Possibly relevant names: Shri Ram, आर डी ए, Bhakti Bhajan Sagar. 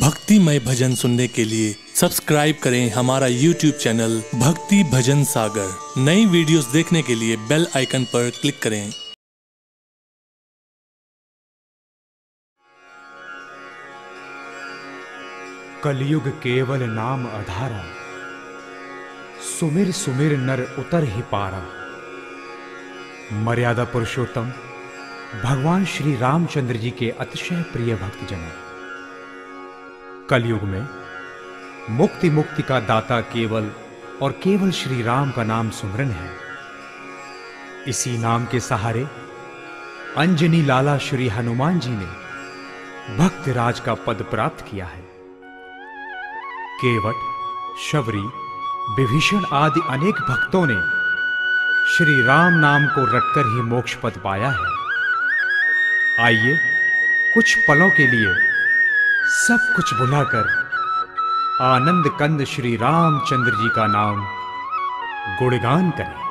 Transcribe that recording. भक्तिमय भजन सुनने के लिए सब्सक्राइब करें हमारा YouTube चैनल भक्ति भजन सागर। नई वीडियोस देखने के लिए बेल आइकन पर क्लिक करें। कलयुग केवल नाम अधारा, सुमिर सुमिर नर उतर ही पारा। मर्यादा पुरुषोत्तम भगवान श्री रामचंद्र जी के अतिशय प्रिय भक्तजनों, कलयुग में मुक्ति का दाता केवल और केवल श्री राम का नाम सुमरन है। इसी नाम के सहारे अंजनी लाला श्री हनुमान जी ने भक्त राज का पद प्राप्त किया है। केवट, शबरी, विभीषण आदि अनेक भक्तों ने श्री राम नाम को रटकर ही मोक्ष पद पाया है। आइए कुछ पलों के लिए सब कुछ भुलाकर आनंद कंद श्री रामचंद्र जी का नाम गुणगान करें।